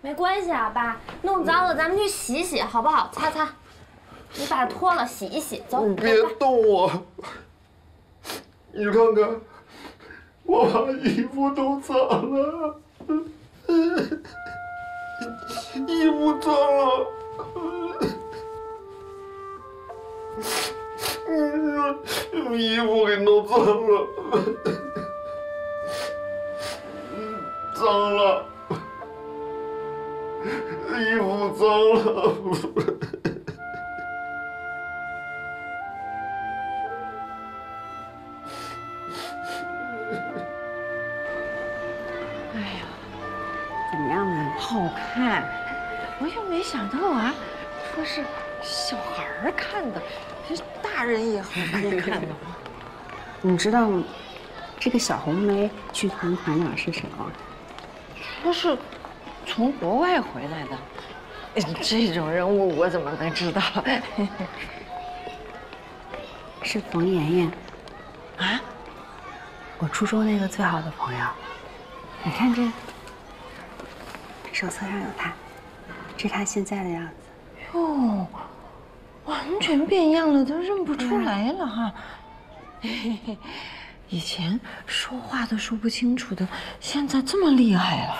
没关系啊，爸，弄脏了咱们去洗一洗，好不好？擦擦。你把它脱了洗一洗，走。你别动我，你看看，我把衣服都脏了，衣服脏了。衣服给弄脏了，脏了，衣服脏了。哎呀，怎么样呢？好看！我也没想到啊，说是小孩看的。 大人也好看的啊！你知道这个小红梅剧团团长是谁吗？说是从国外回来的，这种人物我怎么能知道？是冯妍妍啊，我初中那个最好的朋友。你看这手册上有她，这是她现在的样子。哟。 完全变样了，都认不出来了哈。以前说话都说不清楚的，现在这么厉害了。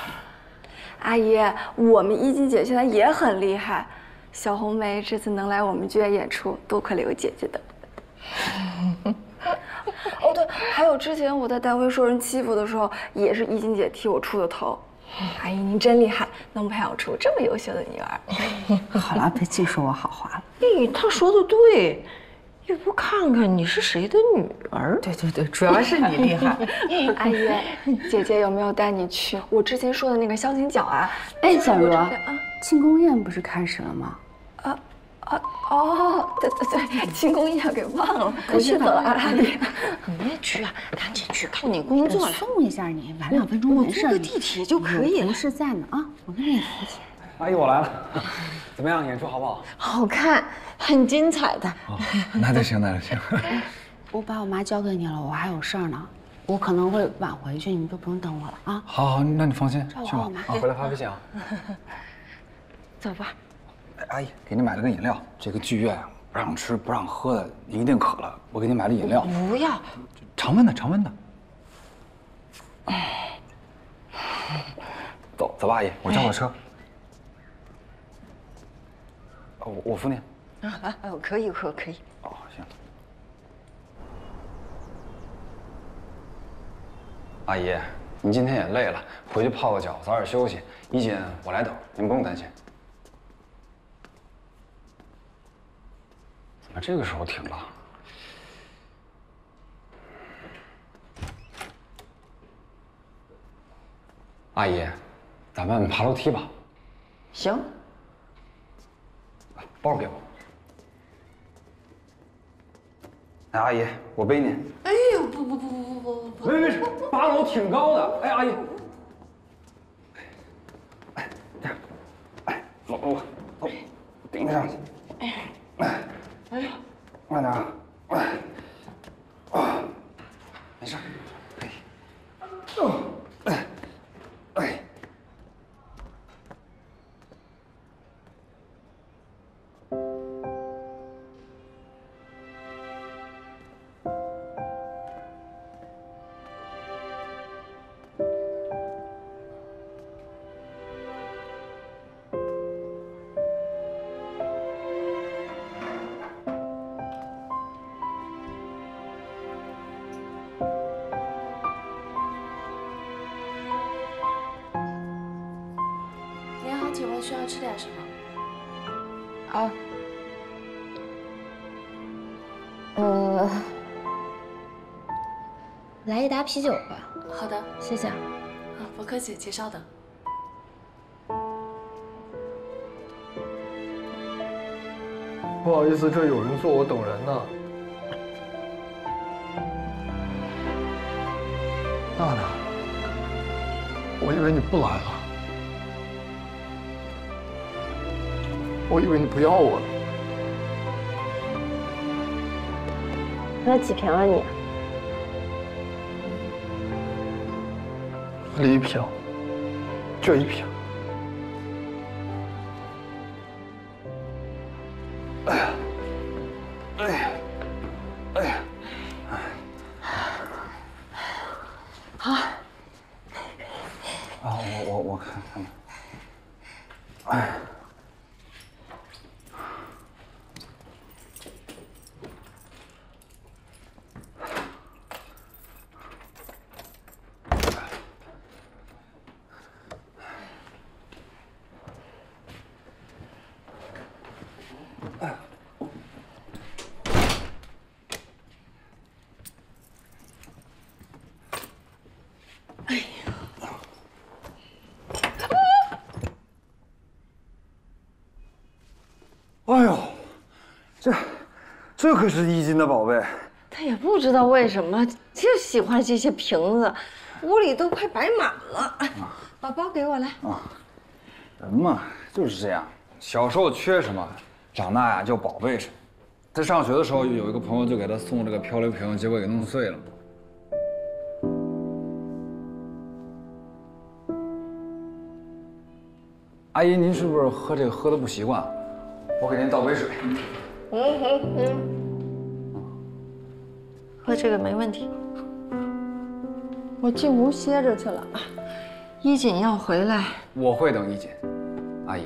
阿姨，我们一金姐现在也很厉害。小红梅这次能来我们剧院演出，多亏了有姐姐的。哦对，还有之前我在单位受人欺负的时候，也是一金姐替我出的头。 阿姨，您真厉害，能培养出这么优秀的女儿。好了，别净说我好话了。咦，他说的对，也不看看你是谁的女儿。对对对，主要是你厉害。阿姨，姐姐有没有带你去我之前说的那个香菱角啊？哎，小茹，庆功宴不是开始了吗？哦，对对对，庆功宴给忘了，我去了啊，阿姨。你别去啊，赶紧去，看你工作了。送一下你，晚2分钟没事。我坐个地铁就可以了。不是在呢啊，我跟你提起。阿姨，我来了，怎么样？演出好不好？好看，很精彩的。那就行，那就行。我把我妈交给你了，我还有事儿呢，我可能会晚回去，你就不用等我了啊。好好，那你放心，去吧。回来发微信啊。走吧。 阿姨，给你买了个饮料。这个剧院不让吃不让喝的，你一定渴了。我给你买了饮料。不要，常温的，常温的。走走吧，阿姨，我叫个车。我扶您。啊，可以，可以。哦，行。阿姨，你今天也累了，回去泡个脚，早点休息。一姐，我来等，您不用担心。 这个时候停了，阿姨，咱们爬楼梯吧。行。包给我。哎，阿姨，我背您。哎呦，不，没事，爬楼挺高的。哎，阿姨。哎，这样，哎，走，顶着上去。哎。 哎呀，慢点啊！没事，可以。哦，哎，啤酒吧。好的，谢谢。啊，不客气，请稍等。不好意思，这有人坐，我等人呢。娜娜，我以为你不来了，我以为你不要我了。喝几瓶了你？ 了一瓶，就一瓶。好。啊，我看看吧。哎。 这可是一斤的宝贝，他也不知道为什么就喜欢这些瓶子，屋里都快摆满了。把包给我来。啊，人嘛就是这样，小时候缺什么，长大呀就宝贝什么。他上学的时候有一个朋友就给他送这个漂流瓶，结果给弄碎了。 阿姨，您是不是喝这个喝的不习惯？我给您倒杯水。喝这个没问题。我进屋歇着去了，一锦要回来。我会等一锦，阿姨。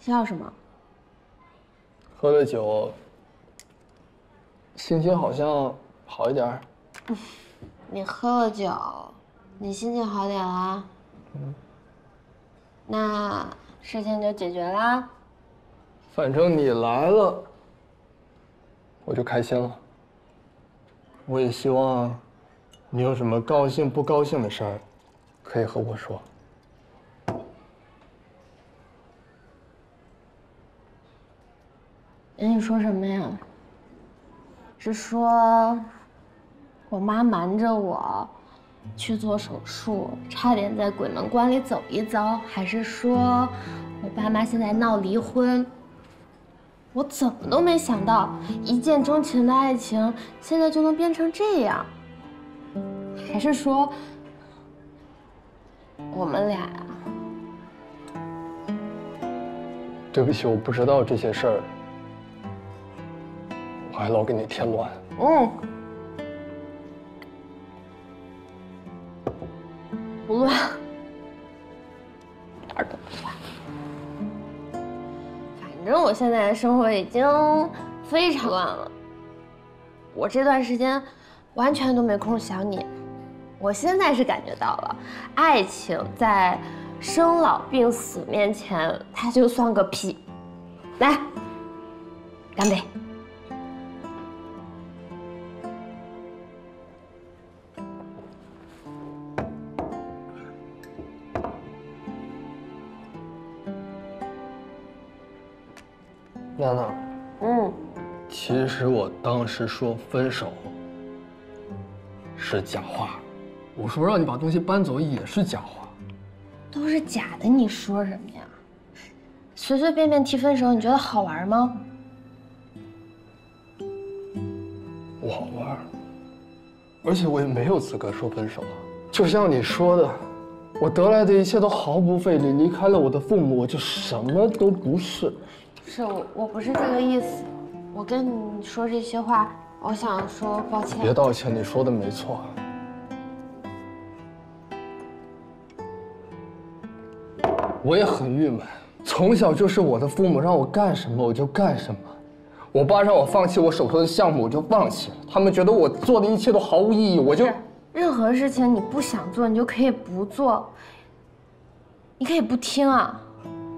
笑什么？喝了酒，心情好像好一点儿。你喝了酒，你心情好点了？那事情就解决啦。反正你来了，我就开心了。我也希望你有什么高兴不高兴的事儿，可以和我说。 跟你说什么呀？是说我妈瞒着我去做手术，差点在鬼门关里走一遭，还是说我爸妈现在闹离婚？我怎么都没想到，一见钟情的爱情现在就能变成这样，还是说我们俩啊？对不起，我不知道这些事儿。 我还老给你添乱。不乱，哪儿都不乱。反正我现在的生活已经非常乱了。我这段时间完全都没空想你。我现在是感觉到了，爱情在生老病死面前，它就算个屁。来，干杯！ 娜娜，其实我当时说分手是假话，我说让你把东西搬走也是假话，都是假的，你说什么呀？随随便便提分手，你觉得好玩吗？不好玩，而且我也没有资格说分手啊。就像你说的，我得来的一切都毫不费力，离开了我的父母，我就什么都不是。 是我不是这个意思，我跟你说这些话，我想说抱歉。别道歉，你说的没错。我也很郁闷，从小就是我的父母让我干什么我就干什么，我爸让我放弃我手头的项目我就放弃了，他们觉得我做的一切都毫无意义，我就任何事情你不想做你就可以不做，你可以不听啊。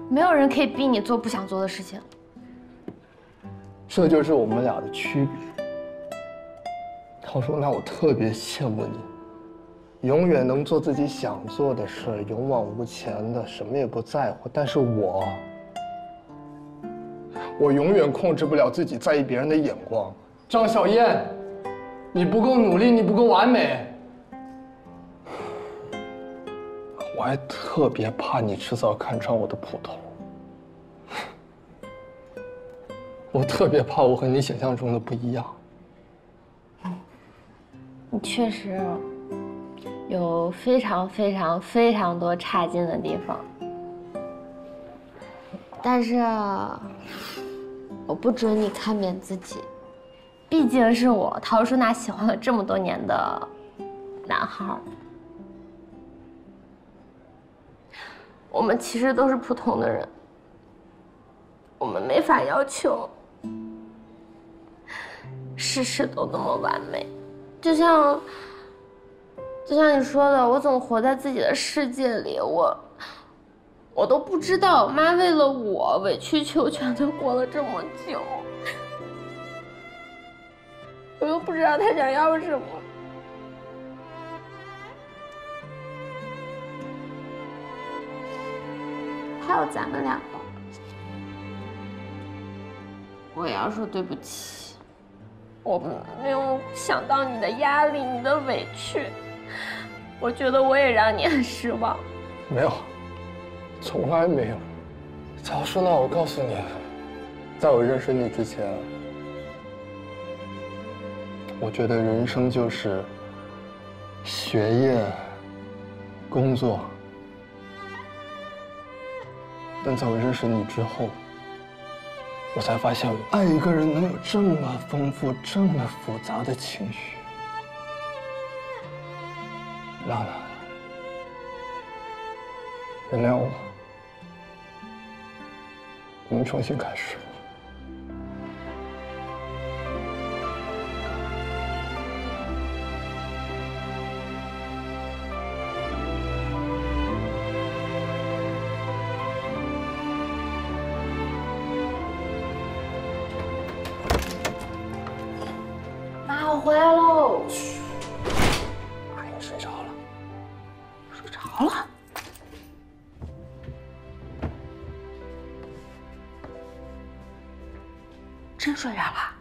没有人可以逼你做不想做的事情，这就是我们俩的区别。他说：“那我特别羡慕你，永远能做自己想做的事，勇往无前的，什么也不在乎。但是我永远控制不了自己在意别人的眼光。张小燕，你不够努力，你不够完美。”我还特别怕你迟早看穿我的普通，我特别怕我和你想象中的不一样。你确实有非常非常非常多差劲的地方，但是我不准你看扁自己，毕竟是我陶舒娜喜欢了这么多年的男孩。 我们其实都是普通的人，我们没法要求事事都那么完美。就像你说的，我总活在自己的世界里，我都不知道我妈为了我委曲求全的过了这么久，我又不知道她想要什么。 还有咱们两个，我也要说对不起。我没有想到你的压力，你的委屈，我觉得我也让你很失望。没有，从来没有。曹淑娜，我告诉你，在我认识你之前，我觉得人生就是学业、工作。 但在我认识你之后，我才发现，爱一个人能有这么丰富、这么复杂的情绪。娜娜，原谅我，我们重新开始。 回来喽！嘘，阿姨睡着了，睡着了。真睡着了。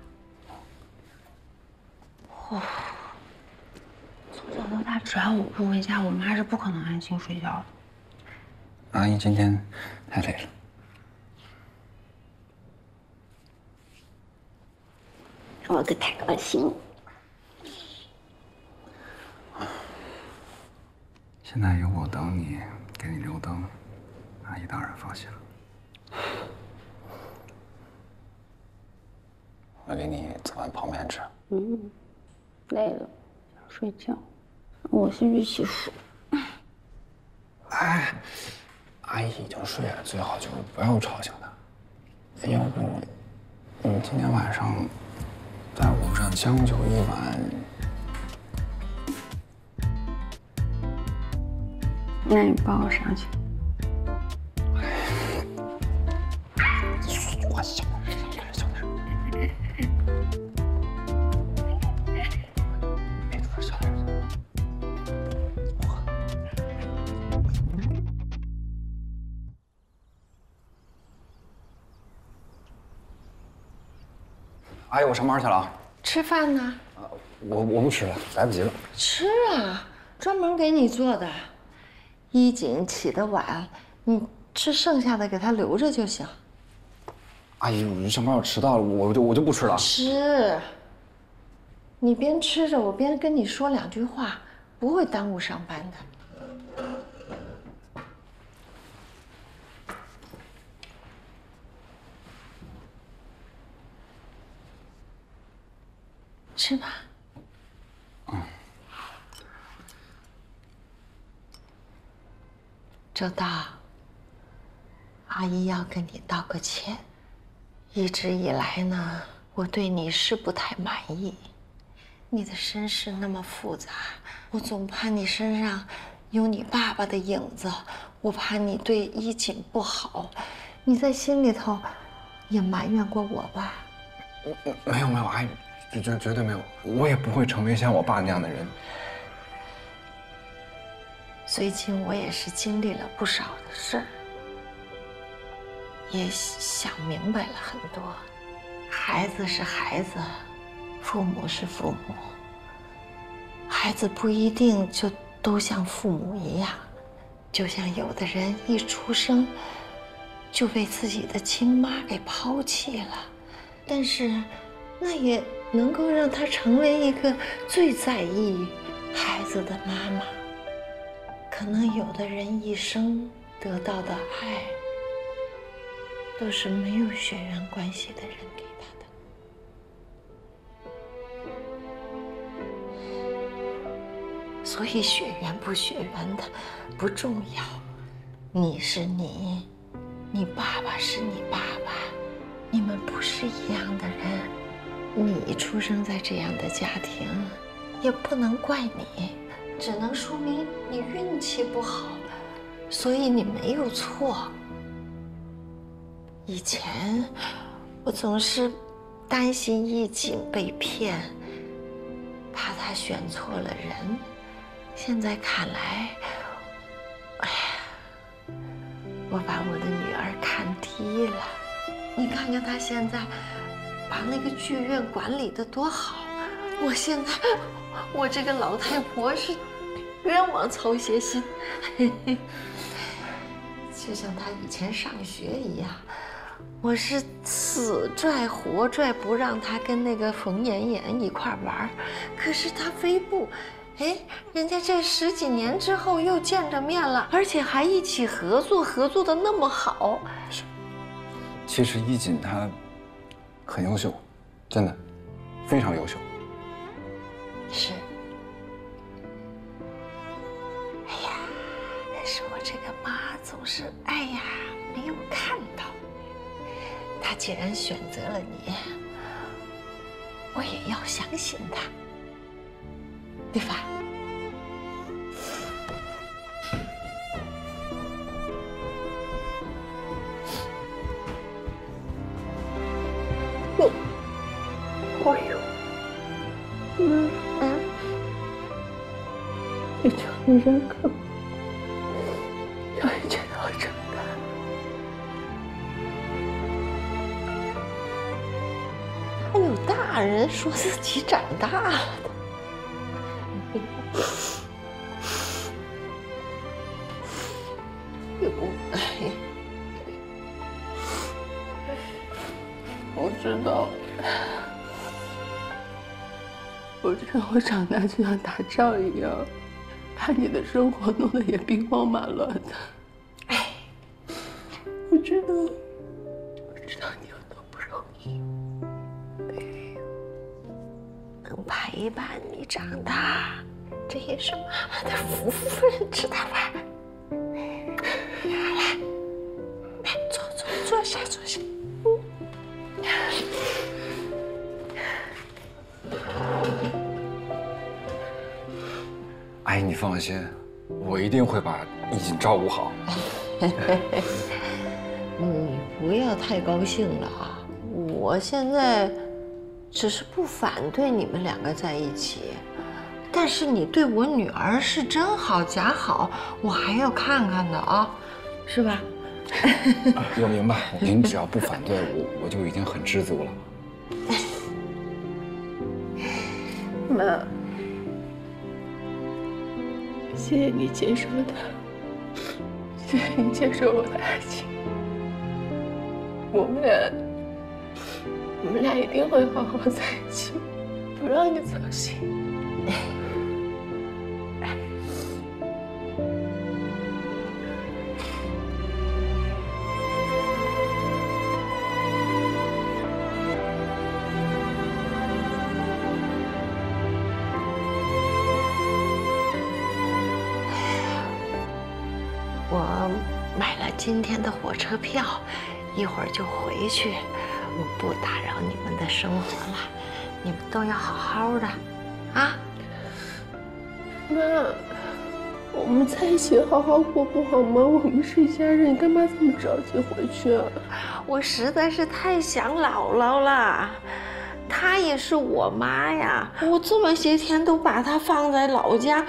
哦，从小到大，只要我不回家，我妈是不可能安心睡觉的。阿姨今天太累了。 我可太高兴了！现在有我等你，给你留灯，阿姨当然放心了。我给你做碗泡面吃。嗯，累了，想睡觉。我先去洗漱。哎，阿姨已经睡了，最好就是不要吵醒她。要不，你今天晚上…… 在我这将就一晚，那你抱我上去。我小点声，小点声，没错，小点声。阿姨，我上班去了啊。 吃饭呢？我不吃了，来不及了。吃啊，专门给你做的。衣锦起得晚，你吃剩下的给他留着就行。阿姨，我上班我迟到了，我就不吃了。吃，你边吃着我边跟你说两句话，不会耽误上班的。吃吧。嗯。周到，阿姨要跟你道个歉。一直以来呢，我对你是不太满意。你的身世那么复杂，我总怕你身上有你爸爸的影子，我怕你对衣锦不好。你在心里头也埋怨过我吧？没有，阿姨。 绝对没有，我也不会成为像我爸那样的人。最近我也是经历了不少的事儿，也想明白了很多。孩子是孩子，父母是父母，孩子不一定就都像父母一样。就像有的人一出生就被自己的亲妈给抛弃了，但是那也能够让她成为一个最在意孩子的妈妈。可能有的人一生得到的爱，都是没有血缘关系的人给她的。 所以血缘不血缘的不重要，你是你，你爸爸是你爸爸，你们不是一样的人。你出生在这样的家庭，也不能怪你，只能说明你运气不好，所以你没有错。以前我总是担心易景被骗，怕他选错了人。 现在看来，哎呀，我把我的女儿看低了。你看看她现在，把那个剧院管理得多好。我现在，我这个老太婆是冤枉操些心，就像她以前上学一样，我是死拽活拽不让她跟那个冯妍妍一块玩，可是她非不。 哎，人家这十几年之后又见着面了，而且还一起合作，合作的那么好。是，其实易锦她很优秀，真的，非常优秀。是。哎呀，但是我这个妈总是哎呀没有看到。她既然选择了你，我也要相信她。 对吧？我，哎呦，你叫你认可，让你觉得我承担。还有大人说自己长大了的。 我长大就像打仗一样，把你的生活弄得也兵荒马乱的。哎，我知道你有多不容易。能陪伴你长大，这也是妈妈的福分，知道吧？来，坐下。 阿姨，你放心，我一定会把易锦照顾好。你不要太高兴了啊！我现在只是不反对你们两个在一起，但是你对我女儿是真好假好，我还要看看的啊，是吧？我明白，您只要不反对我就已经很知足了。妈。 谢谢你接受他，谢谢你接受我的爱情。我们俩一定会好好在一起，不让你操心。今天的火车票，一会儿就回去，我不打扰你们的生活了，你们都要好好的，啊！妈，我们在一起好好过不好吗？我们是一家人，你干嘛这么着急回去啊？我实在是太想姥姥了，她也是我妈呀，我这么些天都把她放在老家，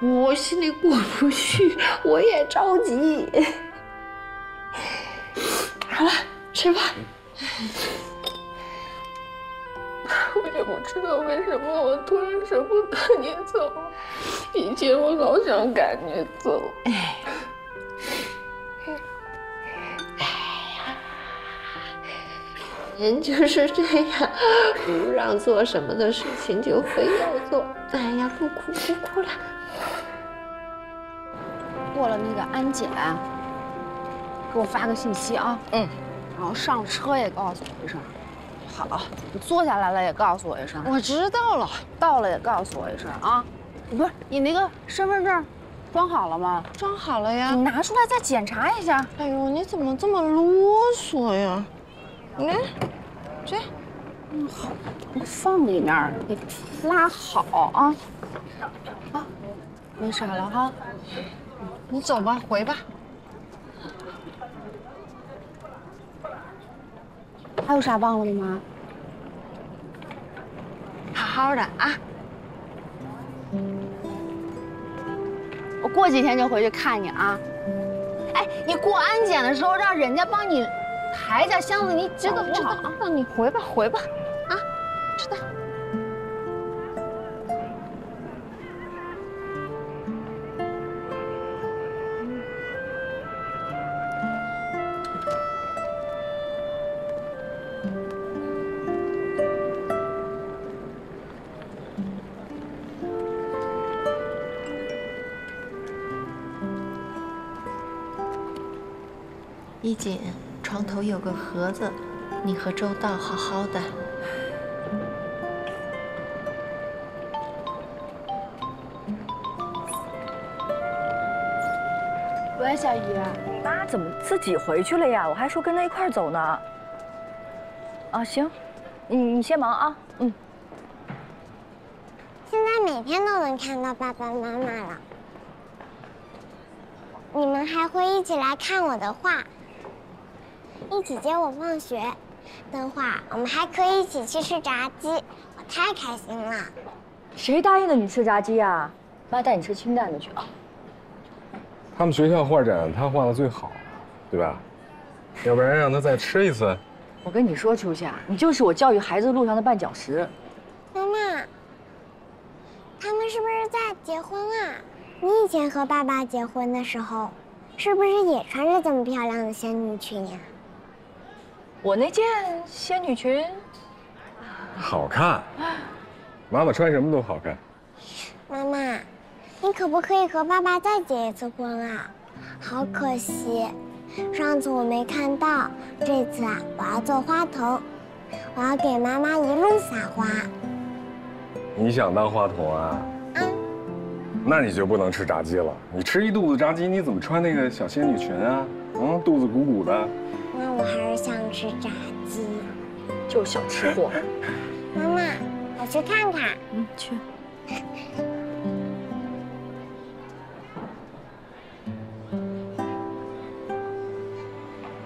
我心里过不去，我也着急。 好了，吃吧。我也不知道为什么我突然舍不得你走，以前我老想赶你走，人就是这样，不让做什么的事情就非要做。哎呀，不哭不哭了。过了那个安检，给我发个信息啊。嗯。然后上车也告诉我一声。好，你坐下来了也告诉我一声。我知道了，到了也告诉我一声啊。不是，你那个身份证装好了吗？装好了呀。你拿出来再检查一下。哎呦，你怎么这么啰嗦呀？ 你看，这，好，放里面，给拉好啊。啊，没啥了哈，你走吧，回吧。还有啥忘了吗？好好的啊。我过几天就回去看你啊。哎，你过安检的时候让人家帮你。 抬下箱子，你知道啊？那你回吧，回吧，啊，知道。一锦。 床头有个盒子，你和周道好好的。喂，小姨，你妈怎么自己回去了呀？我还说跟她一块儿走呢。啊，行，你先忙啊，嗯。现在每天都能看到爸爸妈妈了，你们还会一起来看我的画。 一起接我放学，的话，我们还可以一起去吃炸鸡，我太开心了。谁答应了你吃炸鸡啊？妈带你吃清淡的去啊。他们学校画展，他画的最好，对吧？要不然让他再吃一次。我跟你说，秋夏，你就是我教育孩子路上的绊脚石。妈妈，他们是不是在结婚啊？你以前和爸爸结婚的时候，是不是也穿着这么漂亮的仙女裙呀？ 我那件仙女裙好看，妈妈穿什么都好看。妈妈，你可不可以和爸爸再结一次婚啊？好可惜，上次我没看到，这次啊，我要做花童，我要给妈妈一路撒花。你想当花童啊？啊？那你就不能吃炸鸡了。你吃一肚子炸鸡，你怎么穿那个小仙女裙啊？嗯，肚子鼓鼓的。 那我还是想吃炸鸡，就是小吃货。妈妈，我去看看。嗯，去。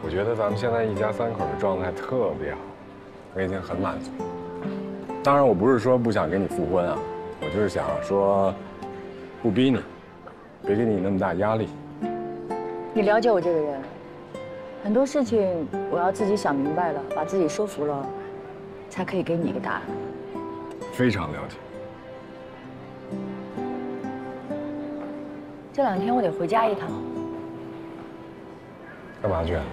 我觉得咱们现在一家三口的状态特别好，我已经很满足。当然，我不是说不想跟你复婚啊，我就是想说，不逼你，别给你那么大压力。你了解我这个人。 很多事情我要自己想明白了，把自己说服了，才可以给你一个答案。非常了解。这两天我得回家一趟。干嘛去啊？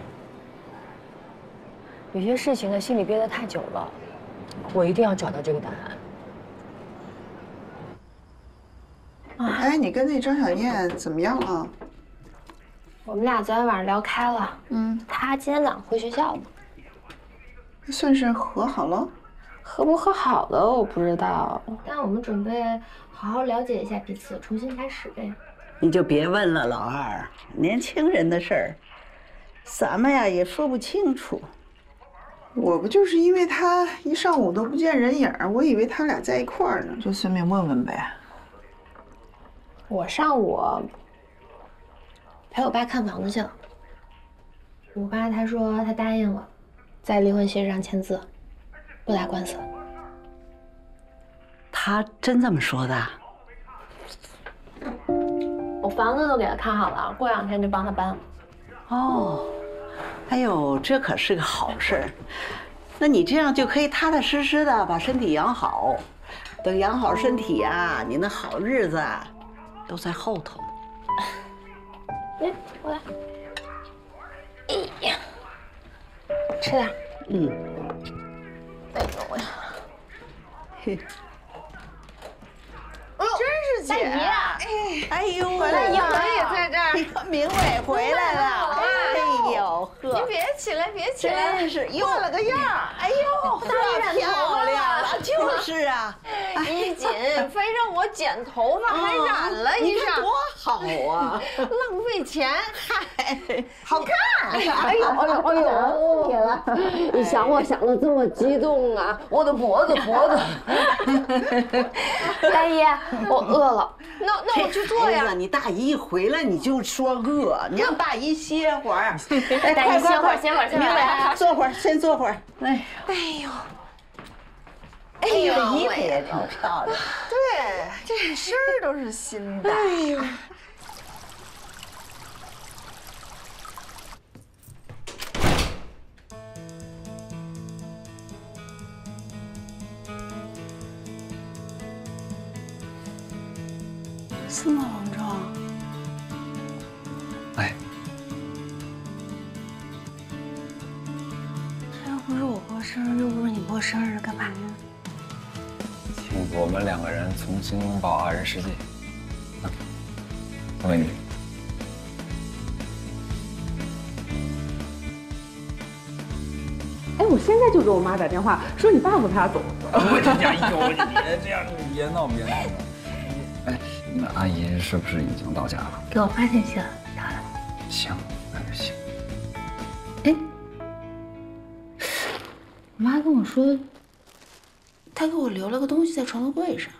有些事情呢，心里憋得太久了，我一定要找到这个答案。啊，哎，你跟那张小燕怎么样啊？ 我们俩昨天晚上聊开了，嗯，他今天早上回学校了，算是和好了，和不和好了我不知道，但我们准备好好了解一下彼此，重新开始呗。你就别问了，老二，年轻人的事儿，咱们呀也说不清楚。我不就是因为他一上午都不见人影，我以为他俩在一块儿呢，就顺便问问呗。我上午。 陪我爸看房子去了。我爸他说他答应了，在离婚协议上签字，不打官司。他真这么说的？我房子都给他看好了，过两天就帮他搬了。哦，哎呦，这可是个好事。那你这样就可以踏踏实实的把身体养好，等养好身体啊，你那好日子都在后头。 哎，过来！哎呀，吃点。嗯。嘿。哦，真是姐！哎呦，回来你们也在这儿，明伟回来了。哎呦呵，您别起来，别起来，真是过了个样儿。哎呦，太漂亮了，就是啊。衣锦非让我剪头发，还染了一下，多好啊！浪费钱，嗨，好看。哎呦，哎呦，哎呦，铁了！你想我想的这么激动啊，我的脖子。大姨，我饿了，那我去做呀。你大姨一回来你就说饿，你让大姨歇会儿。大姨歇会儿，明白？坐会儿，先坐会儿。哎呦，衣服也挺漂亮。对，这身儿都是新的。哎呦。是吗，王壮？哎，这又不是我过生日，又不是你过生日，干嘛呢？替我们两个人重新拥抱20世纪，送给你。哎，我现在就给我妈打电话，说你爸爸他走了。我这家有你别这样，你别闹。哎。 那阿姨是不是已经到家了？给我发信息了，到了。行，那就行。哎，我妈跟我说，她给我留了个东西在床头柜上。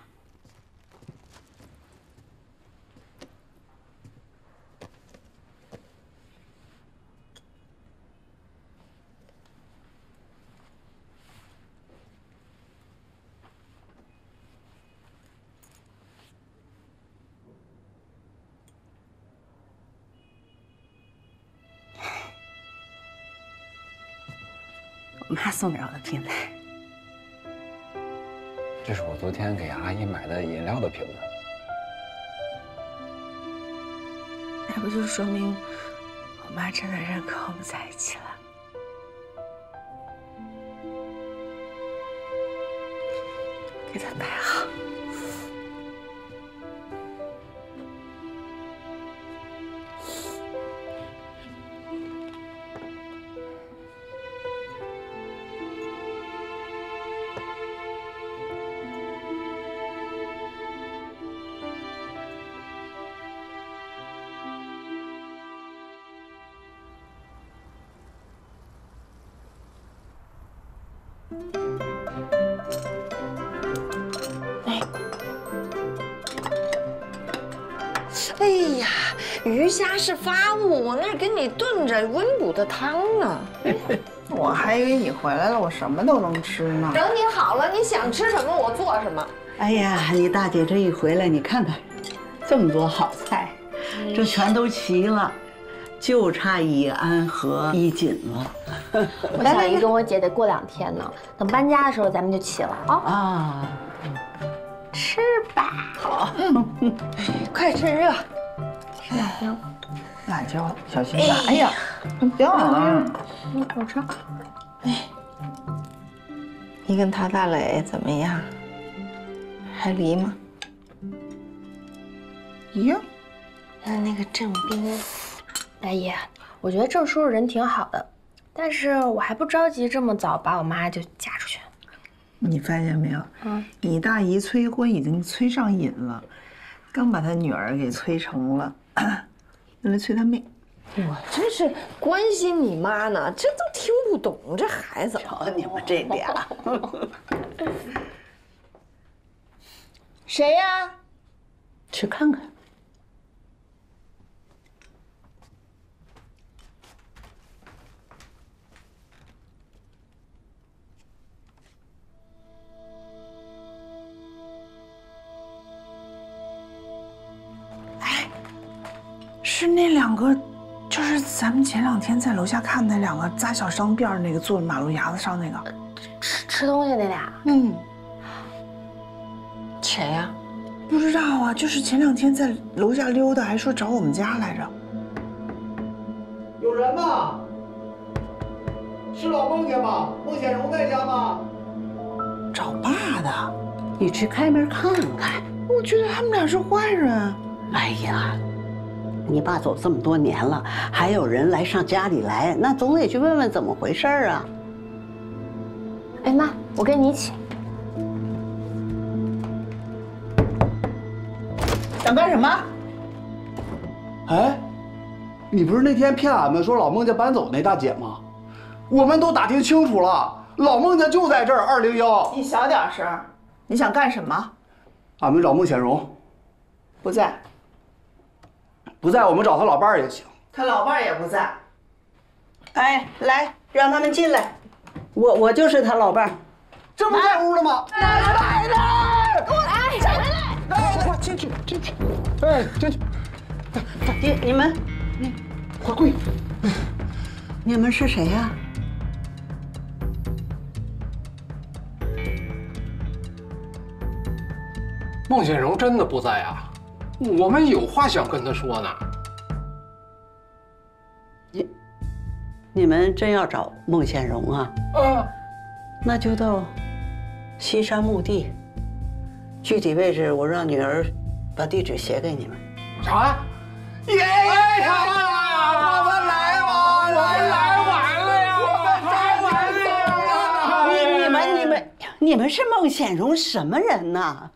妈送给我的瓶子，这是我昨天给阿姨买的饮料的瓶子。那不就说明我妈真的认可我们在一起了？给她摆好。哎呀，鱼虾是发物，我那给你炖着温补的汤呢。我还以为你回来了，我什么都能吃呢。等你好了，你想吃什么我做什么。哎呀，你大姐这一回来，你看看，这么多好菜，这全都齐了。 就差以安和衣锦了。我小姨跟我姐得过2天呢，等搬家的时候咱们就起了啊！啊，吃吧，好，快趁热，吃辣椒，辣椒小心点。哎呀，别往了，我吃。哎，你跟陶大磊怎么样？还离吗？一样。那个郑斌。 大姨，我觉得郑叔叔人挺好的，但是我还不着急这么早把我妈就嫁出去。你发现没有？你大姨催婚已经催上瘾了，刚把她女儿给催成了，用来催她妹。我真是关心你妈呢，这都听不懂这孩子。瞧你们这俩，谁呀？去看看。 是那2个，就是咱们前2天在楼下看那2个扎小商辫儿那个，坐马路牙子上那个，吃东西那俩。嗯，谁呀？不知道啊，就是前2天在楼下溜达，还说找我们家来着。有人吗？是老孟家吗？孟显荣在家吗？找爸的。你去开门看看。我觉得他们俩是坏人。哎呀，你爸走这么多年了，还有人来上家里来，那总得去问问怎么回事啊。哎妈，我跟你一起。 想干什么？哎，你不是那天骗俺们说老孟家搬走那大姐吗？我们都打听清楚了，老孟家就在这儿201。你小点声！你想干什么？俺们找孟显荣，不在。不在，我们找他老伴儿也行。他老伴儿也不在。哎，来，让他们进来。我就是他老伴儿。这不在屋了吗？来来，给我来！进来。 进去，哎，进去，快！你们，快跪！你们是谁呀？孟显荣真的不在啊，我们有话想跟他说呢。你们真要找孟显荣啊？啊，那就到西山墓地。 具体位置，我让女儿把地址写给你们。啥？爷爷，我们来晚了，我们来晚了呀！你们是孟显荣什么人呐？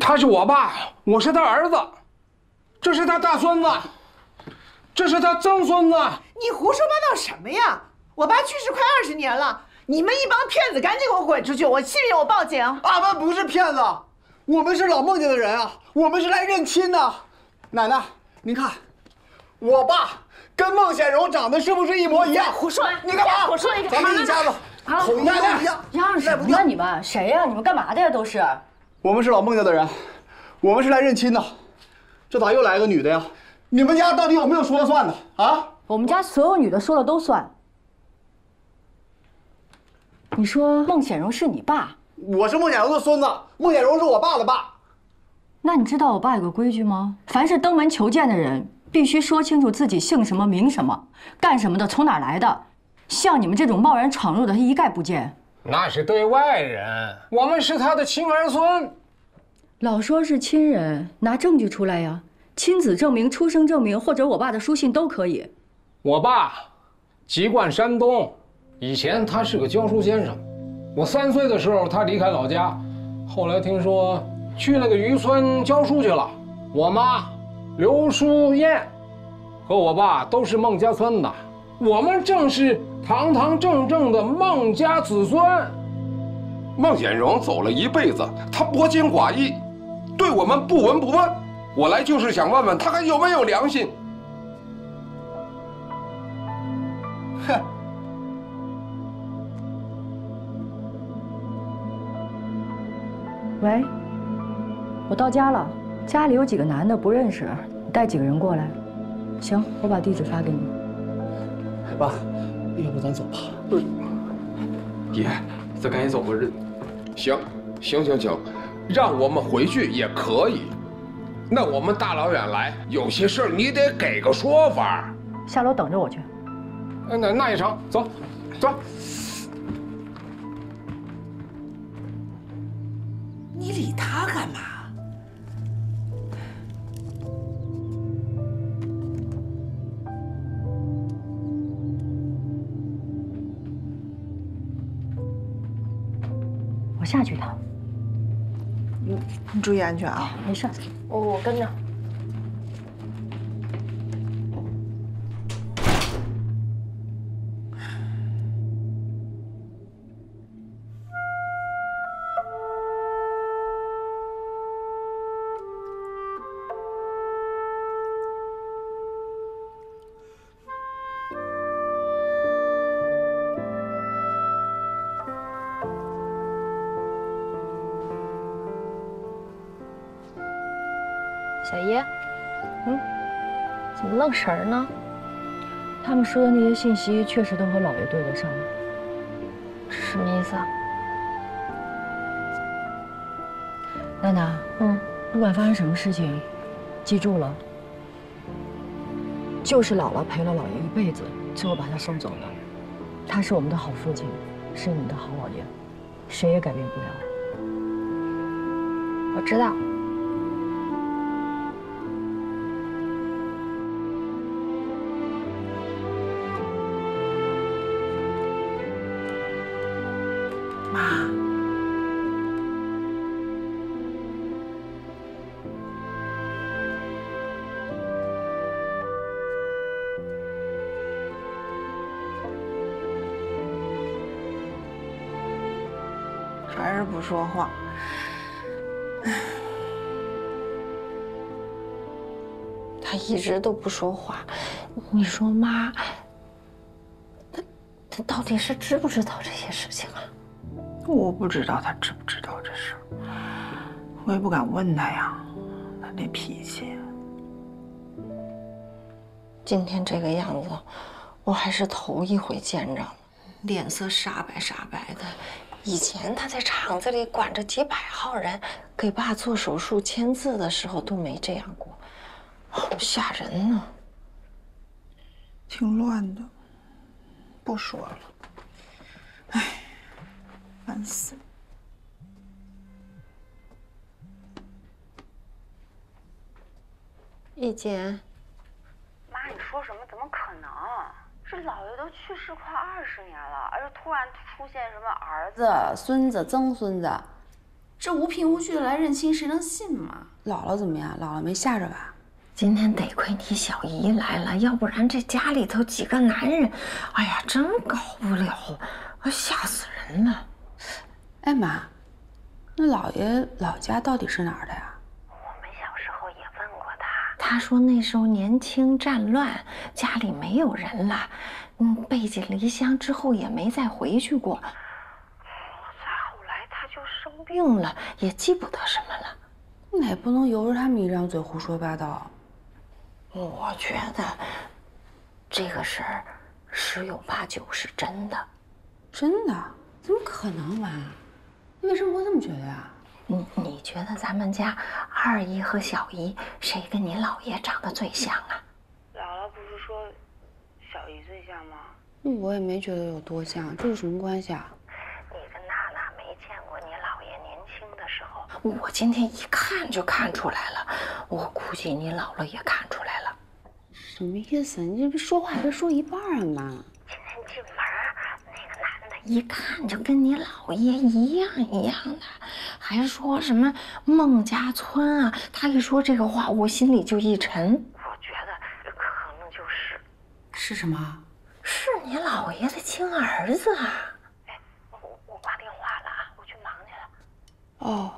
他是我爸，我是他儿子，这是他大孙子，这是他曾孙子。你胡说八道什么呀？我爸去世快20年了。 你们一帮骗子，赶紧给我滚出去！我信任，我报警。俺们不是骗子，我们是老孟家的人啊，我们是来认亲的。奶奶，您看，我爸跟孟显荣长得是不是一模一样？胡说！你干嘛？胡说！咱们一家子同样一样。嚷什么呢？你们谁呀？你们干嘛的呀？都是。我们是老孟家的人，我们是来认亲的。这咋又来个女的呀？你们家到底有没有说了算的啊？我们家所有女的说了都算。 你说孟显荣是你爸？我是孟显荣的孙子，孟显荣是我爸的爸。那你知道我爸有个规矩吗？凡是登门求见的人，必须说清楚自己姓什么、名什么、干什么的、从哪来的。像你们这种贸然闯入的，他一概不见。那是对外人，我们是他的亲儿孙。老说是亲人，拿证据出来呀，亲子证明、出生证明或者我爸的书信都可以。我爸籍贯山东。 以前他是个教书先生，我3岁的时候他离开老家，后来听说去那个渔村教书去了。我妈刘淑燕和我爸都是孟家村的，我们正是堂堂正正的孟家子孙。孟显荣走了一辈子，他薄情寡义，对我们不闻不问。我来就是想问问他还有没有良心。哼。 喂，我到家了，家里有几个男的不认识，你带几个人过来。行，我把地址发给你。爸，要不咱走吧？不是，爷，咱赶紧走吧。行，让我们回去也可以。那我们大老远来，有些事儿你得给个说法。下楼等着我去。那也成，走。 你理他干嘛？我下去一趟。你注意安全啊！没事，我跟着。愣神呢？他们说的那些信息确实都和老爷对得上。什么意思啊？娜娜，不管发生什么事情，记住了，就是姥姥陪了老爷一辈子，最后把他送走了。他是我们的好父亲，是你们的好老爷，谁也改变不了。我知道。 还是不说话，他一直都不说话。你说妈，他到底是知不知道这些事情啊？我不知道他知不知道这事儿，我也不敢问他呀，他那脾气。今天这个样子，我还是头一回见着，脸色煞白煞白的。 以前他在厂子里管着几百号人，给爸做手术签字的时候都没这样过，好吓人呢。挺乱的，不说了。哎，烦死了。一姐，妈，你说什么？怎么可能？ 这老爷都去世快20年了，而且突然出现什么儿子、孙子、曾孙子，这无凭无据的来认亲，谁能信嘛？姥姥怎么样？姥姥没吓着吧？今天得亏你小姨来了，要不然这家里头几个男人，哎呀，真搞不了，吓死人了。哎妈，那姥爷老家到底是哪儿的呀？ 他说那时候年轻战乱，家里没有人了，背井离乡之后也没再回去过。再后来他就生病了，也记不得什么了。那也不能由着他们一张嘴胡说八道。我觉得这个事儿十有八九是真的。真的？怎么可能嘛？你为什么会这么觉得呀？ 你觉得咱们家二姨和小姨谁跟你姥爷长得最像啊？姥姥不是说小姨最像吗？我也没觉得有多像，这有什么关系啊？你跟娜娜没见过你姥爷年轻的时候，我今天一看就看出来了，我估计你姥姥也看出来了。什么意思？你这不说话别说一半啊，妈！今天进门那个男的一看就跟你姥爷一样的。 还说什么孟家村啊？他一说这个话，我心里就一沉。我觉得可能就是什么？是你姥爷的亲儿子啊！哎，我挂电话了啊，我去忙去了。哦。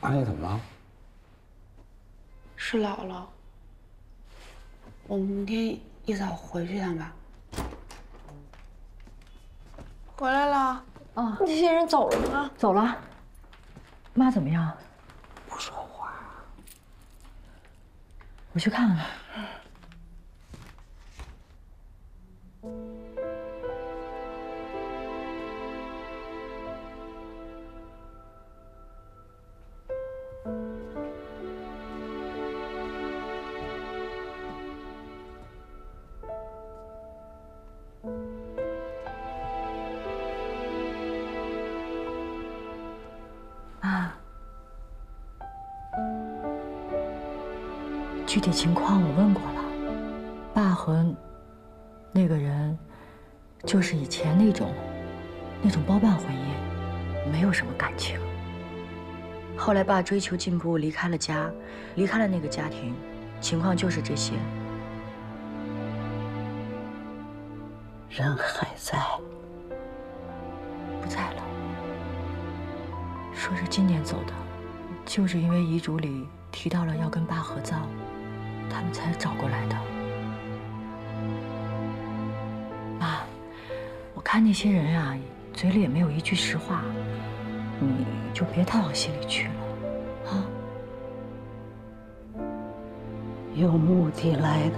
阿姨怎么了？是姥姥。 我们明天一早回去一趟吧。回来了。啊，那些人走了吗？走了。妈怎么样？不说话。我去看看。具体情况我问过了，爸和那个人就是以前那种包办婚姻，没有什么感情。后来爸追求进步，离开了家，离开了那个家庭，情况就是这些。人还在，不在了。说是今年走的，就是因为遗嘱里提到了要跟爸合葬。 他们才找过来的。妈，我看那些人啊，嘴里也没有一句实话，你就别太往心里去了，啊？有目的来的，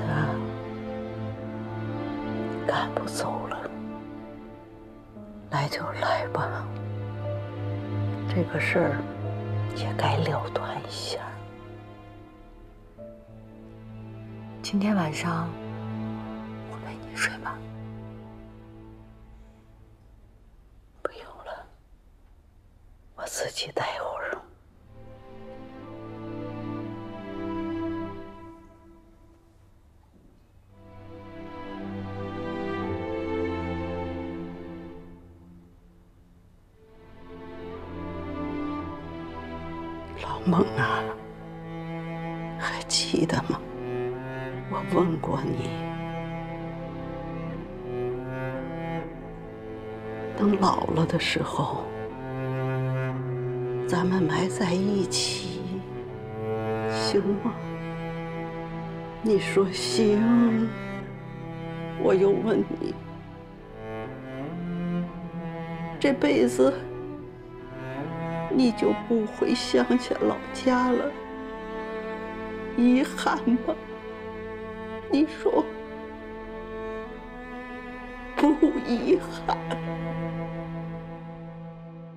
赶不走了，来就来吧。这个事儿也该了断一下。今天晚上我陪你睡吧。 自己待会儿。老孟啊，还记得吗？我问过你，等老了的时候。 咱们埋在一起，行吗？你说行，我又问你，这辈子你就不回乡下老家了，遗憾吗？你说不遗憾。